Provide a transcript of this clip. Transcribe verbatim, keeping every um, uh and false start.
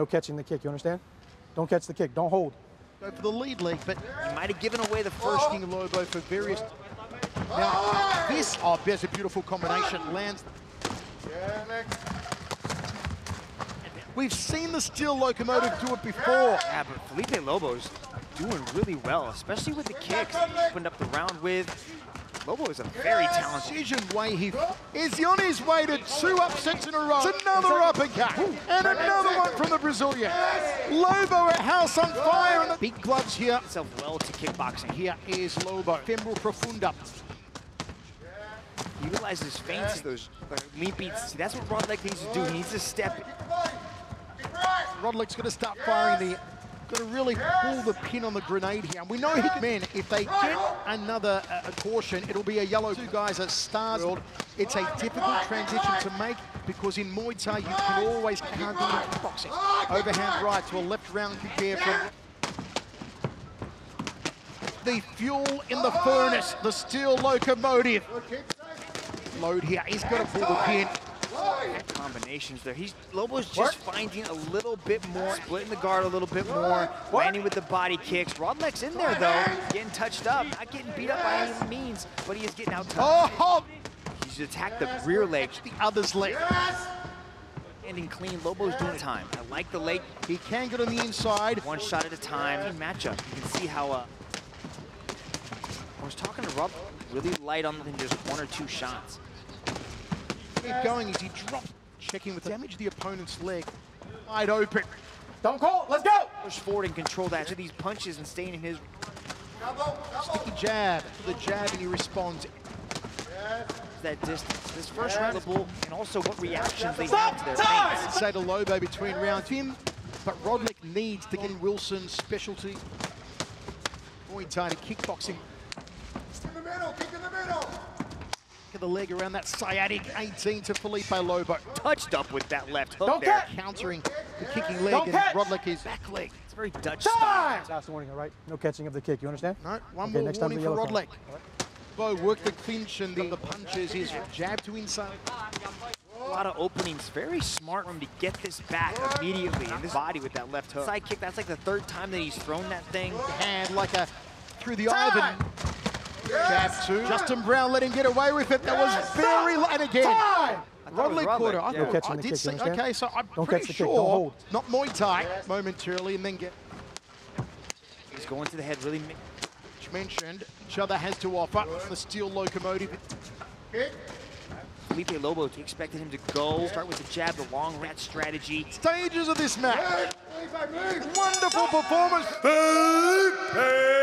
No catching the kick, you understand? Don't catch the kick, don't hold. Go for the lead leg, but he might have given away the first oh. King Lobo for various... Now, oh. this, oh, there's a beautiful combination. Lands. Yeah, next. We've seen the steel locomotive do it before. Yeah, but Felipe Lobo's doing really well, especially with the kicks he opened up the round with. Lobo is a very yes. talented. Decision way he is on his way to two upsets in a row. It's another uppercut Ooh. and another one from the Brazilian. Yes. Lobo at house on fire. And the big gloves here. Himself well to kickboxing. Here is Lobo. Fembo profunda. He realizes feints yeah. those like, meat beats. See, that's what Rodlek needs to do. He needs to step. Rodlek's going to start yes. firing the. Got to really pull the pin on the grenade here. And we know he can, man, if they get another uh, a caution, it'll be a yellow. Two guys are stars. It's a difficult transition to make because in Muay Thai, you can always count on boxing. Overhand right to a left round kick there from... The fuel in the furnace, the steel locomotive. Load here, he's got to pull the pin. Combinations there. He's Lobo's just what? finding a little bit more, splitting the guard a little bit more, what? landing with the body kicks. Rodlek's in there though, getting touched up, not getting beat up by any means, but he is getting out touched. Oh! He's attacked the rear leg, the other's leg. Yes. Ending clean. Lobo's doing time. I like the leg. He can get on the inside. One shot at a time. Matchup. You can see how. Uh, I was talking to Rob. Really light on than just one or two shots. Keep going as he drops, checking with damage the opponent's leg. Wide open. Don't call, let's go! Push forward and control that to these punches and staying in his... Double, double. Sticky jab, the jab, and he responds. Yes. That distance, this first yes. round of the ball, and also what reactions they Stop. have to their fans. Say to Lobo between rounds him, but Rodlek needs to get Wilson's specialty. Muay Thai to kickboxing. Kick in the middle, kick in the middle! Of the leg around that sciatic eighteen to Felipe Lobo. Touched up with that left hook Don't there. Catch. Countering the kicking leg Don't and catch. Rodlek is back leg. It's very Dutch Time. style. Last warning, all right? No catching of the kick, you understand? No, one okay, more next warning time for Rodlek. Lobo right. worked the clinch and the, the punches, his jab to inside. A lot of openings, very smart for him to get this back immediately. And this body with that left hook. Side kick, that's like the third time that he's thrown that thing. Hand like a, through the eye of an Yes. Jab two. Justin Brown let him get away with it. That yes. was very low. And again, Rodley caught her. I, yeah. I did kick, see. Okay, so I'm Don't pretty catch the sure. Kick. Don't hold. Not Muay Thai. Yes. Momentarily, and then get. He's going to the head. Really. Which mentioned each other has to offer the steel locomotive. Kick. Felipe Lobo expected him to go. Start with the jab, the long rat strategy. Stages of this match. Yes. Wonderful performance. Felipe.